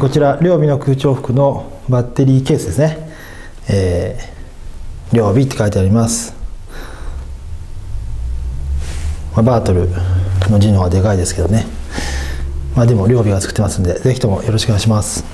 こちら両尾の空調服のバッテリーケースですね。両尾って書いてあります。バートルの字の方がでかいですけどね、でも両尾が作ってますんで、是非ともよろしくお願いします。